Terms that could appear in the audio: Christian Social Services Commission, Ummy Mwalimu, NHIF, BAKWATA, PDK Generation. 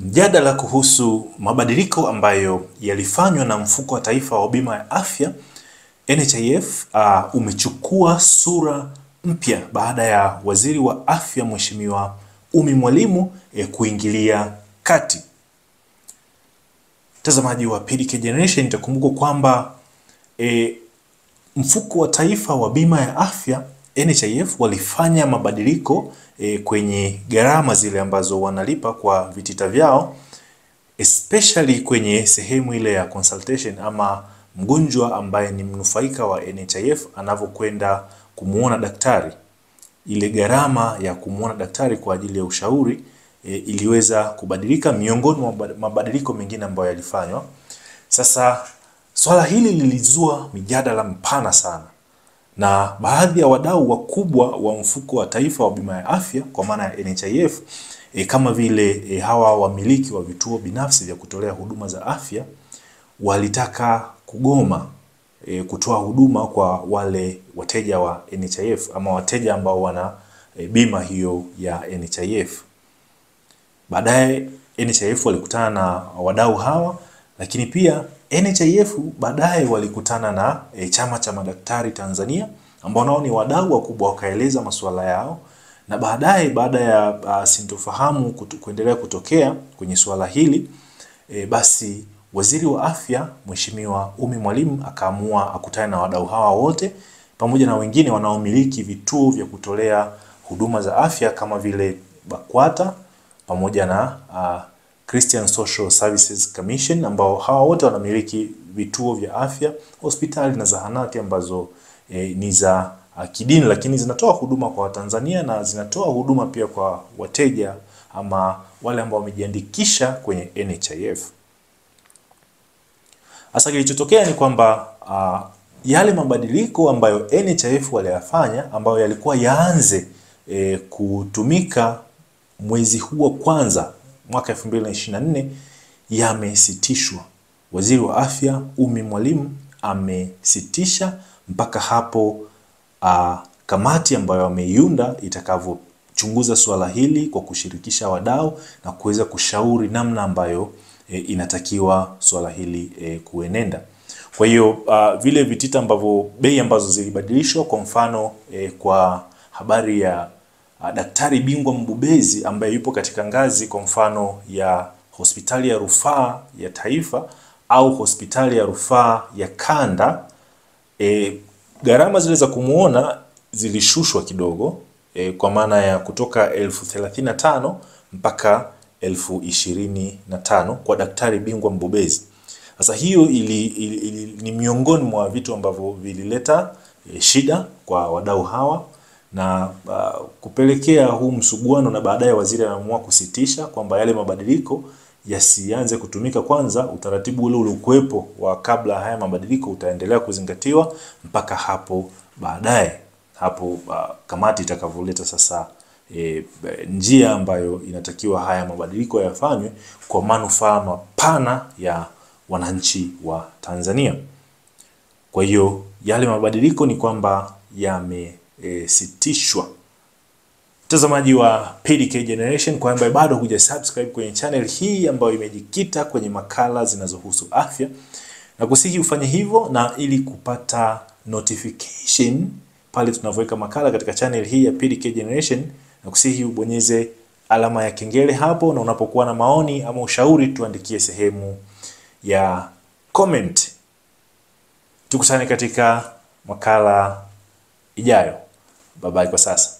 Mjadala kuhusu mabadiliko ambayo yalifanywa na Mfuko wa Taifa wa Bima ya Afya NHIF umechukua sura mpya baada ya Waziri wa Afya Mheshimiwa Ummy Mwalimu kuingilia kati. Mtazamaji wa PDK Generation, itakumbukwa kwamba Mfuko wa Taifa wa Bima ya Afya NHIF walifanya mabadiliko kwenye gharama zile ambazo wanalipa kwa vitita vyao, especially kwenye sehemu ile ya consultation ama mgonjwa ambaye ni mnufaika wa NHIF anavyokwenda kumuona daktari. Ile gharama ya kumuona daktari kwa ajili ya ushauri iliweza kubadilika miongoni mwa mabadiliko mengine ambayo yalifanywa. Sasa swala hili lilizua mijadala mpana sana, na baadhi ya wadau wakubwa wa Mfuko wa Taifa wa Bima ya Afya kwa maana ya NHIF kama vile hawa wamiliki wa vituo binafsi vya kutolea huduma za afya walitaka kugoma kutoa huduma kwa wale wateja wa NHIF ama wateja ambao wana bima hiyo ya NHIF. Baadaye NHIF walikutana na wadau hawa, lakini pia NHIF baadaye walikutana na Chama cha Madaktari Tanzania ambao nao ni wadau wakubwa, wakaeleza masuala yao. Na baadaye baada ya sintofahamu kuendelea kutokea kwenye swala hili, basi Waziri wa Afya Mheshimiwa Ummy Mwalimu akaamua akutane na wadau hawa wote pamoja na wengine wanaomiliki vituo vya kutolea huduma za afya kama vile BAKWATA pamoja na Christian Social Services Commission, ambao hawa wote wanamiliki vituo vya afya, hospitali na zahanati ambazo ni za kidini, lakini zinatoa huduma kwa Watanzania na zinatoa huduma pia kwa wateja ama wale ambao wamejiandikisha kwenye NHIF. Hasa kilichotokea ni kwamba yale mabadiliko ambayo NHIF waliyafanya, ambayo yalikuwa yaanze kutumika mwezi huu wa kwanza mwaka 2024, yamesitishwa. Waziri wa Afya Ummy Mwalimu amesitisha mpaka hapo kamati ambayo ameiunda itakavyochunguza swala hili kwa kushirikisha wadau na kuweza kushauri namna ambayo inatakiwa swala hili kuenenda. Kwa hiyo vile vitita ambavyo bei ambazo zilibadilishwa, kwa mfano kwa habari ya daktari bingwa mbobezi ambaye yupo katika ngazi kwa mfano ya hospitali ya rufaa ya taifa au hospitali ya rufaa ya kanda, gharama zile za kumuona zilishushwa kidogo kwa maana ya kutoka 1035 mpaka 1025 kwa daktari bingwa mbobezi. Sasa hiyo ni miongoni mwa vitu ambavyo vilileta shida kwa wadau hawa na kupelekea huu msuguano, na baadaye waziri ameamua kusitisha kwamba yale mabadiliko yasianze kutumika kwanza. Utaratibu ule uliokuwepo wa kabla haya mabadiliko utaendelea kuzingatiwa mpaka hapo baadaye, hapo kamati itakavyoleta sasa njia ambayo inatakiwa haya mabadiliko yafanywe kwa manufaa mapana ya wananchi wa Tanzania. Kwa hiyo yale mabadiliko ni kwamba yamesitishwa. Mtazamaji wa PDK Generation, kwa ambaye bado hujasubscribe kwenye channel hii ambayo imejikita kwenye makala zinazohusu afya, na kusihi ufanye hivyo, na ili kupata notification pale tunaweka makala katika channel hii ya PDK Generation, na kusihi ubonyeze alama ya kengele hapo, na unapokuwa na maoni ama ushauri tuandikie sehemu ya comment. Tukutane katika makala ijayo. Bye bye kwa sasa.